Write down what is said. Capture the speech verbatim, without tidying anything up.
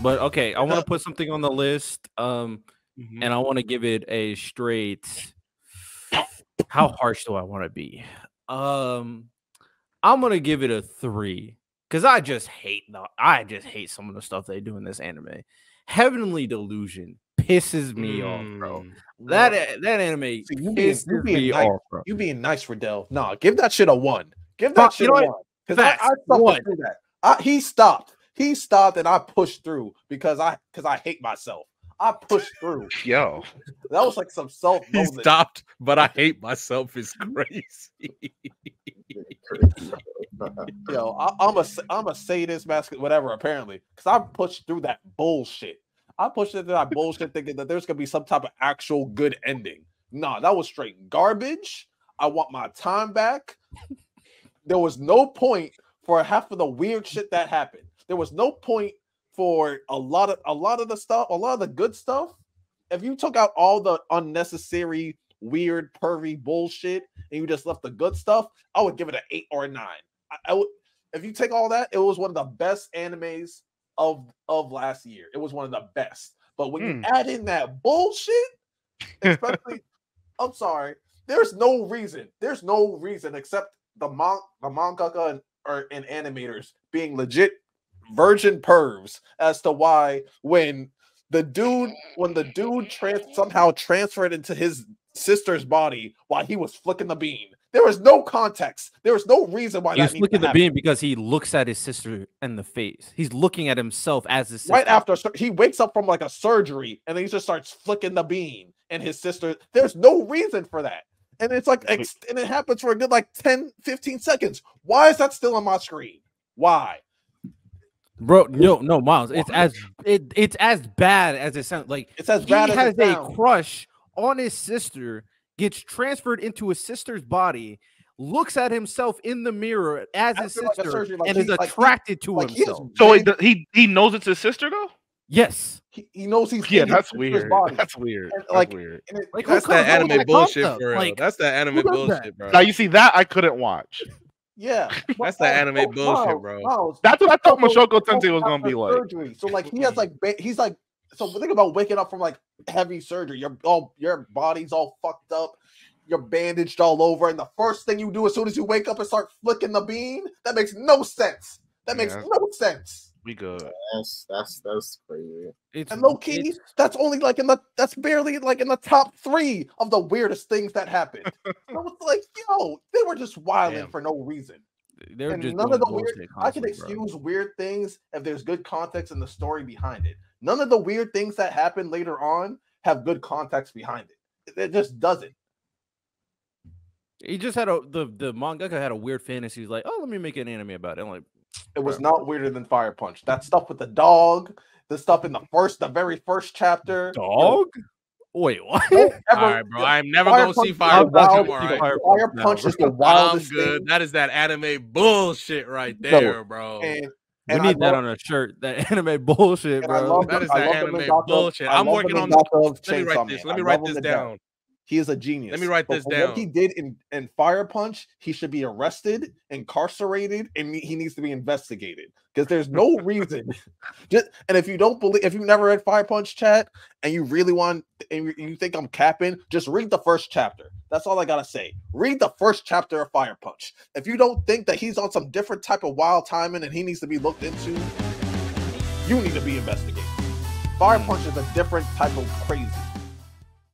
But okay, I want to put something on the list, um, mm-hmm. and I want to give it a straight. How harsh do I want to be? Um, I'm gonna give it a three because I just hate the, I just hate some of the stuff they do in this anime. Heavenly Delusion pisses me mm. off, bro. That wow. that anime so you pisses being, you being me nice, off, bro. You being nice, Radell. Nah, give that shit a one. Give that but, shit you know a one. Because I, I stopped to do that. I, he stopped. He stopped, and I pushed through because I because I hate myself. I pushed through. Yo, that was like some self. He stopped, but I hate myself. Is crazy. Yo, I, I'm a I'm a sadist, basket, whatever. Apparently, because I pushed through that bullshit. I pushed through that bullshit, thinking that there's gonna be some type of actual good ending. Nah, that was straight garbage. I want my time back. There was no point for half of the weird shit that happened. There was no point for a lot of a lot of the stuff, a lot of the good stuff. If you took out all the unnecessary, weird, pervy bullshit and you just left the good stuff, I would give it an eight or a nine. I, I would, if you take all that, it was one of the best animes of of last year. It was one of the best. But when mm. you add in that bullshit, especially, I'm sorry, there's no reason. There's no reason except the man, the mangaka and, or, and animators being legit virgin pervs as to why when the dude when the dude trans somehow transferred into his sister's body while he was flicking the bean. There was no context. There was no reason why he was flicking the bean because he looks at his sister in the face. He's looking at himself as his sister. Right after he wakes up from like a surgery and then he just starts flicking the bean and his sister. There's no reason for that. And it's like, and it happens for a good like ten, fifteen seconds. Why is that still on my screen? Why? Bro, no, no, Miles. It's as it, it's as bad as it sounds. Like it's as bad. He has a crush on his sister, gets transferred into his sister's body, looks at himself in the mirror as his sister, and is attracted to himself. So he he knows it's his sister though. Yes, he, he knows he's yeah. That's weird. That's weird. And, like, that's weird. And it, like, that's that anime bullshit, bro. Like, that's that anime bullshit, that? bro. Now you see that I couldn't watch. Yeah, that's the anime oh, bullshit, wow, bro. Wow. That's what I thought Mushoku Tensei was gonna be like. Surgery. So like he has like he's like so think about waking up from like heavy surgery. Your all your body's all fucked up, you're bandaged all over, and the first thing you do as soon as you wake up and start flicking the bean. That makes no sense. That makes yeah. no sense. We good. That's that's that's crazy. It's, and low key, it's... that's only like in the that's barely like in the top three of the weirdest things that happened. I was like, yo, they were just wilding Damn. for no reason. They're and just none of the weird. I can excuse bro. weird things if there's good context in the story behind it. None of the weird things that happen later on have good context behind it. It just doesn't. He just had a the the mangaka had a weird fantasy. He's like, oh, let me make an anime about it. I'm like. It was not weirder than Fire Punch. That stuff with the dog, the stuff in the first, the very first chapter. Dog? Wait, what? All right, bro. I'm never going to see Fire Punch. Fire Punch is the wildest thing. I'm good. That is that anime bullshit right there, bro. We need that on a shirt. That anime bullshit, bro. That is that anime bullshit. I'm working on this. Let me write this. Let me write this down. He is a genius. Let me write this down. What he did in, in Fire Punch, he should be arrested, incarcerated, and he needs to be investigated because there's no reason. Just, and if you don't believe, if you've never read Fire Punch, chat, and you really want, and you think I'm capping, just read the first chapter. That's all I gotta say. Read the first chapter of Fire Punch. If you don't think that he's on some different type of wild timing and he needs to be looked into, you need to be investigated. Fire Punch is a different type of crazy.